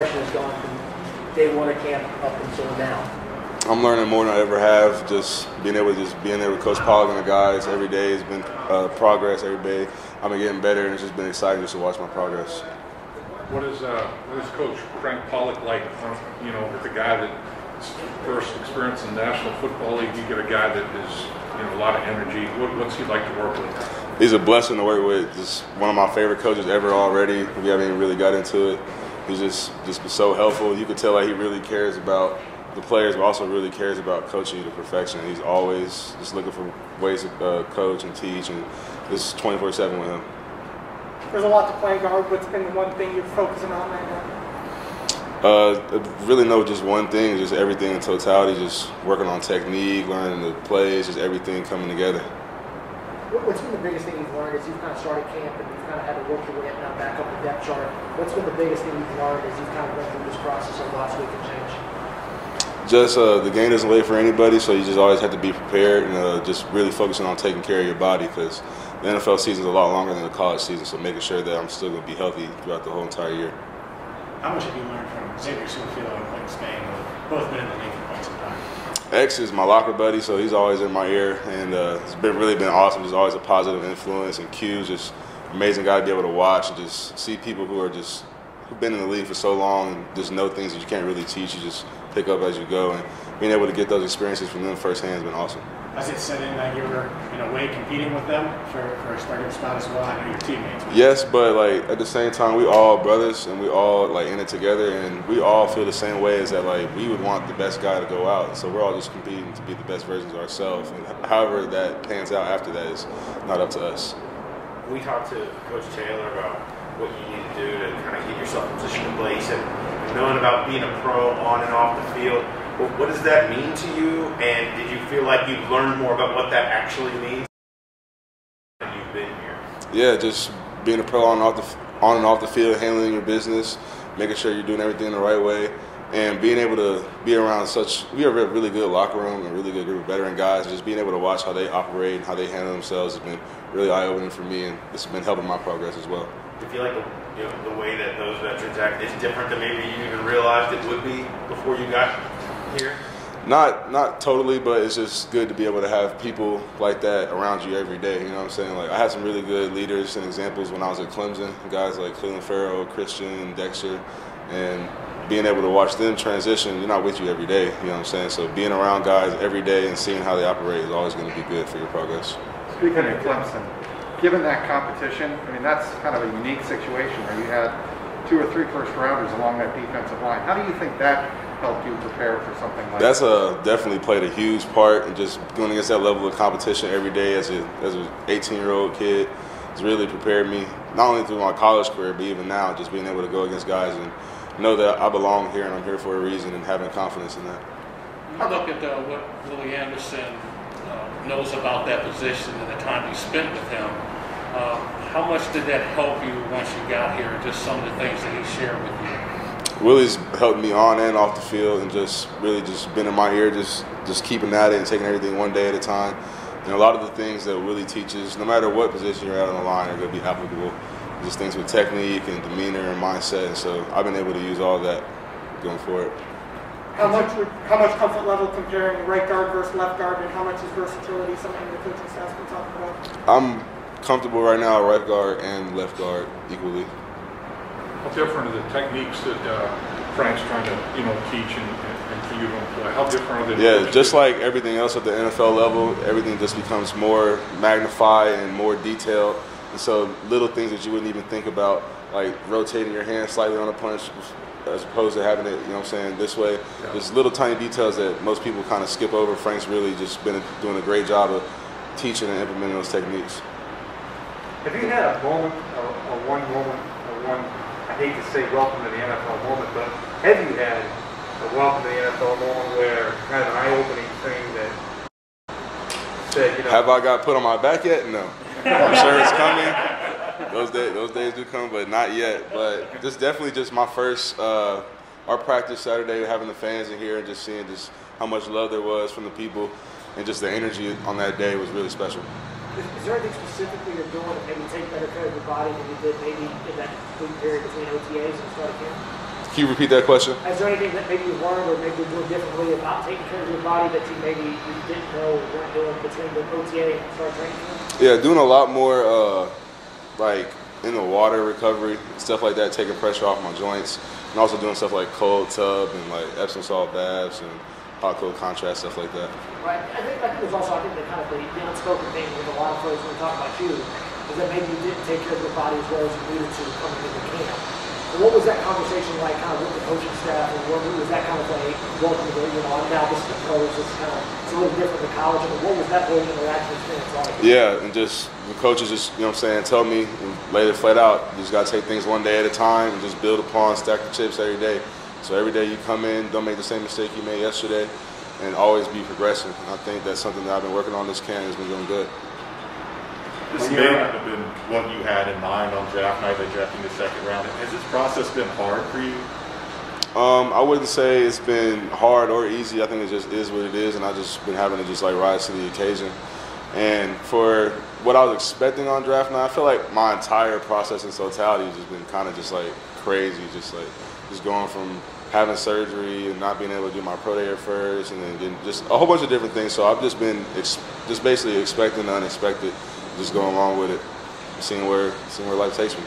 Has gone from day one of camp up until now? I'm learning more than I ever have. Just being able to being there with Coach Pollack and the guys every day has been progress. Every day I've been getting better, and it's just been exciting just to watch my progress. What is Coach Frank Pollack like? You know, with a guy that's first experience in the National Football League, you get a guy that is a lot of energy. What's he like to work with? He's a blessing to work with. Just one of my favorite coaches ever already. We haven't even really got into it. He's just been so helpful. You could tell that he really cares about the players, but also really cares about coaching to perfection. He's always just looking for ways to coach and teach, and it's 24/7 with him. There's a lot to play guard. What's been the one thing you're focusing on right now? Really no, just one thing. Just everything in totality. Just working on technique, learning the plays, just everything coming together. What's been the biggest thing you've learned as you've kind of started camp and you've kind of had to work your way up now back up the depth chart? What's been the biggest thing you've learned as you've kind of gone through this process of last week and change? Just the game doesn't wait for anybody, so you just always have to be prepared and just really focusing on taking care of your body, because the NFL season is a lot longer than the college season, so making sure that I'm still going to be healthy throughout the whole entire year. How much have you learned from Xavier Su'a-Filo and Quinton Spain, who both been in the league for quite some time? X is my locker buddy, so he's always in my ear, and it's really been awesome. Just always a positive influence, and Q's just amazing guy to be able to watch and just see people who are just who've been in the league for so long and just know things that you can't really teach. You just pick up as you go, and being able to get those experiences from them firsthand has been awesome. Has it set in that you were, in a way, competing with them for a starting spot as well? I know your teammates. Yes, but like at the same time, we all brothers and we all like in it together, and we all feel the same way, is that like we would want the best guy to go out, so we're all just competing to be the best versions of ourselves. And however that pans out after that is not up to us. We talked to Coach Taylor about what you need to do to kind of get yourself in position to play. He said, knowing about being a pro on and off the field. Well, what does that mean to you, and did you feel like you've learned more about what that actually means when you've been here? Yeah, just being a pro on and off the field, handling your business, making sure you're doing everything the right way, and being able to be around we have a really good locker room and a really good group of veteran guys. Just being able to watch how they operate and how they handle themselves has been really eye-opening for me, and it's been helping my progress as well. Do you feel like the way that those veterans act is different than maybe you even realized it would be before you got here? Not totally, but it's just good to be able to have people like that around you every day. You know what I'm saying? Like, I had some really good leaders and examples when I was at Clemson. Guys like Cleland Farrell, Christian, Dexter, and being able to watch them transition, they're not with you every day. You know what I'm saying? So being around guys every day and seeing how they operate is always going to be good for your progress. Speaking of Clemson, given that competition, I mean, that's kind of a unique situation where you had two or three first-rounders along that defensive line. How do you think that helped you prepare for something like that? That's definitely played a huge part, and just going against that level of competition every day as an 18-year-old kid has really prepared me, not only through my college career, but even now, just being able to go against guys and know that I belong here and I'm here for a reason, and having confidence in that. I look at what Willie Anderson knows about that position and the time you spent with him. How much did that help you once you got here, and just some of the things that he shared with you? Willie's helped me on and off the field, and just really just been in my ear, just keeping at it and taking everything one day at a time. And a lot of the things that Willie teaches, no matter what position you're at on the line, are going to be applicable. Just things with technique and demeanor and mindset. So I've been able to use all that going forward. How much comfort level comparing right guard versus left guard, and how much is versatility something the coaching staff's been talking about? I'm comfortable right now, right guard and left guard equally. How different are the techniques that Frank's trying to teach and for you to employ? How different are they? Yeah, just like everything else at the NFL level, everything just becomes more magnified and more detailed. And so little things that you wouldn't even think about, like rotating your hand slightly on a punch, as opposed to having it, this way. Yeah. There's little tiny details that most people kind of skip over. Frank's really just been doing a great job of teaching and implementing those techniques. Have you had a moment, a one, I hate to say welcome to the NFL moment, but have you had a welcome to the NFL moment where kind of an eye-opening thing that said, Have I got put on my back yet? No. I'm sure it's coming. Those days do come, but not yet. But this definitely just my first our practice Saturday, having the fans in here and just seeing just how much love there was from the people, and just the energy on that day was really special. Is there anything specifically you're doing to maybe take better care of your body than you did maybe in that complete period between OTAs and start again? Can you repeat that question? Is there anything that maybe you learned or maybe you do differently about taking care of your body that you maybe you didn't know you weren't doing between the OTA and start training? Yeah, doing a lot more like in the water recovery, stuff like that, taking pressure off my joints, and also doing stuff like cold tub and like Epsom salt baths and hot cold contrast, stuff like that. Right. I think there's also the kind of the unspoken thing with a lot of folks when we talk about you is that maybe you didn't take care of your body as well as you needed to coming into the camp. And what was that conversation like kind of with the coaching staff, and what was that kind of like welcome to, you know, now this is the coach, this is kind of, it's a little different than college, and what was that whole interaction experience like? Yeah, and just the coaches just, you know what I'm saying, tell me, laid it flat out, you just got to take things one day at a time and just build upon, stack the chips every day. So every day you come in, don't make the same mistake you made yesterday, and always be progressing. And I think that's something that I've been working on this camp and has been doing good. This may not have been what you had in mind on draft night, they drafting the second round. Has this process been hard for you? I wouldn't say it's been hard or easy. I think it just is what it is, and I've just been having to just like rise to the occasion. And for what I was expecting on draft night, I feel like my entire process in totality has just been kind of just like crazy, just like just going from having surgery and not being able to do my pro day at first, and then getting just a whole bunch of different things. So I've just been just basically expecting the unexpected, just going along with it, seeing where life takes me.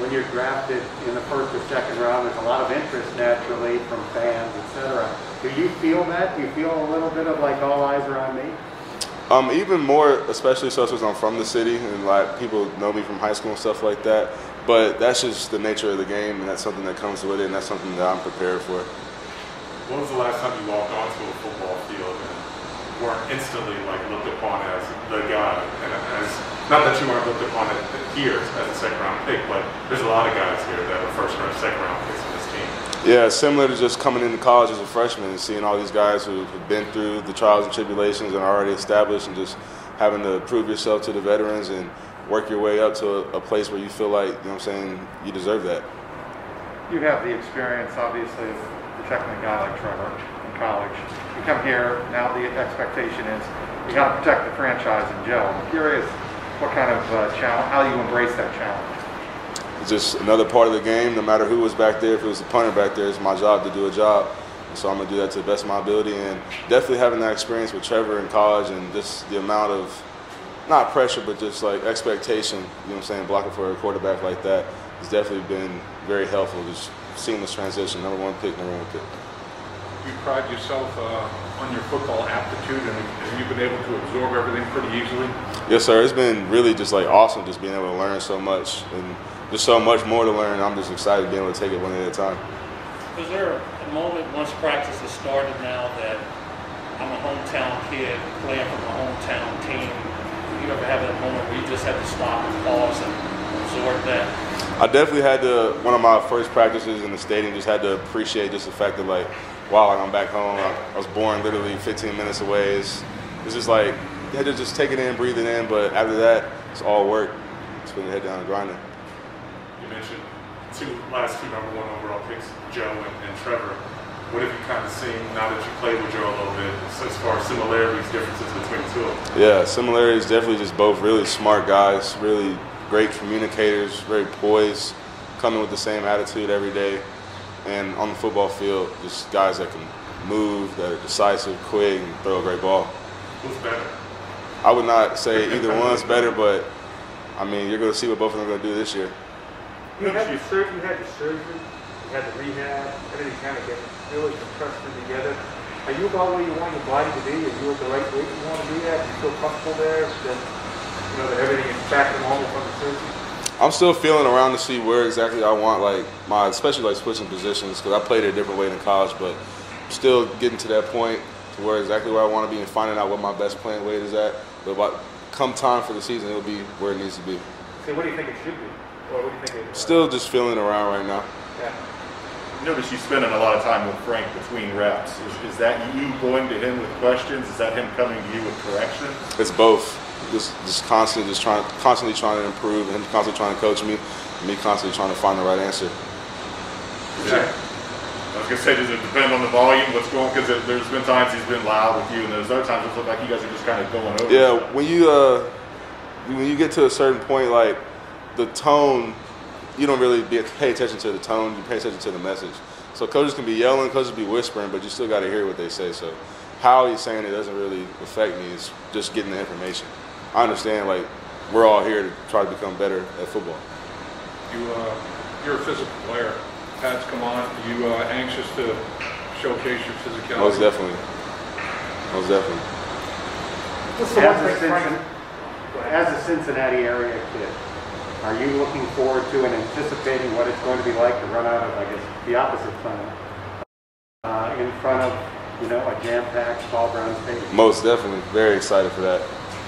When you're drafted in the first or second round, there's a lot of interest naturally from fans, etc. Do you feel that? Do you feel a little bit of like all eyes are on me? Even more, especially so since I'm from the city and like people know me from high school and stuff like that. But that's just the nature of the game, and that's something that comes with it, and that's something that I'm prepared for. When was the last time you walked onto a football field and weren't instantly like looked upon as the guy? And as not that you aren't looked upon here as a second round pick, but there's a lot of guys here that are first round, second round picks on this team. Yeah, similar to just coming into college as a freshman and seeing all these guys who've been through the trials and tribulations and are already established, and just having to prove yourself to the veterans and work your way up to a place where you feel like, you know what I'm saying, you deserve that. You have the experience, obviously, of protecting a guy like Trevor in college. You come here, now the expectation is you got to protect the franchise and Joe. I'm curious what kind of challenge, how you embrace that challenge. It's just another part of the game. No matter who was back there, if it was the punter back there, it's my job to do a job. So I'm going to do that to the best of my ability. And definitely having that experience with Trevor in college and just the amount of, not pressure, but just like expectation, you know what I'm saying, blocking for a quarterback like that has definitely been very helpful. Just seamless transition, #1 pick, #1 pick. You pride yourself on your football aptitude, and you've been able to absorb everything pretty easily? Yes, sir. It's been really just like awesome just being able to learn so much, and there's so much more to learn. I'm just excited to be able to take it one at a time. Is there a moment once practice has started now that I'm a hometown kid playing for my hometown team? You ever have that moment where you just have to stop and pause and absorb that? I definitely had to, one of my first practices in the stadium, just had to appreciate just the fact that, like, wow, I'm back home. I was born literally 15 minutes away. It's just like, you had to just take it in, breathe it in, but after that, it's all work. Just putting your head down and grinding. You mentioned last two #1 overall picks, Joe and Trevor. What have you kind of seen now that you played with Joe a little bit as far as similarities, differences between the two of them? Yeah, similarities definitely just both really smart guys, really great communicators, very poised, coming with the same attitude every day. And on the football field, just guys that can move, that are decisive, quick, and throw a great ball. Who's better? I would not say either one's better, but, I mean, you're going to see what both of them are going to do this year. You had the surgery. You had the rehab, everything kind of gets really compressed together. Are you about where you want your body to be? Are you at the right weight you want to be at? Do you feel comfortable there? That, you know, that everything is back to normal from the surgery? I'm still feeling around to see where exactly I want, like, my, especially like switching positions, because I played a different way in college, but I'm still getting to that point to where exactly where I want to be and finding out what my best playing weight is at. But about, come time for the season, it'll be where it needs to be. So what do you think it should be? Or what do you think it is? Still just feeling around right now. Yeah. I noticed you spending a lot of time with Frank between reps. Is that you going to him with questions? Is that him coming to you with corrections? It's both. Just constantly trying to improve, him constantly trying to coach me, and me constantly trying to find the right answer. Yeah. I was going to say, does it depend on the volume, what's going on? Because there's been times he's been loud with you, and there's other times it's looked like you guys are just kind of going over. Yeah, stuff. When you get to a certain point, like the tone, you don't really pay attention to the tone, you pay attention to the message. So coaches can be yelling, coaches be whispering, but you still got to hear what they say. So how he's saying it doesn't really affect me. It's just getting the information. I understand, like, we're all here to try to become better at football. You're a physical player. Pat's come on. Are you anxious to showcase your physicality? Most definitely. Most definitely. As a Cincinnati area kid, are you looking forward to and anticipating what it's going to be like to run out of, I guess, the opposite tunnel in front of, you know, a jam-packed Paul Brown stadium? Most definitely. Very excited for that.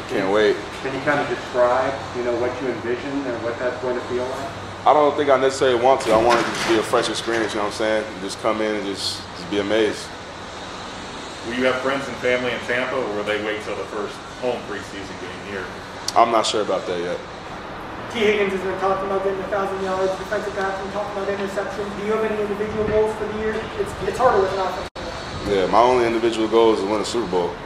Can't wait. Can you kind of describe, you know, what you envision and what that's going to feel like? I don't think I necessarily want to. I want it to just be a fresh experience, you know what I'm saying? Just come in and just be amazed. Will you have friends and family in Tampa, or will they wait till the first home preseason game here? I'm not sure about that yet. T. Higgins has been talking about getting 1,000 yards, defensive backs, and talking about interception. Do you have any individual goals for the year? It's harder with an offense. Yeah, my only individual goal is to win a Super Bowl.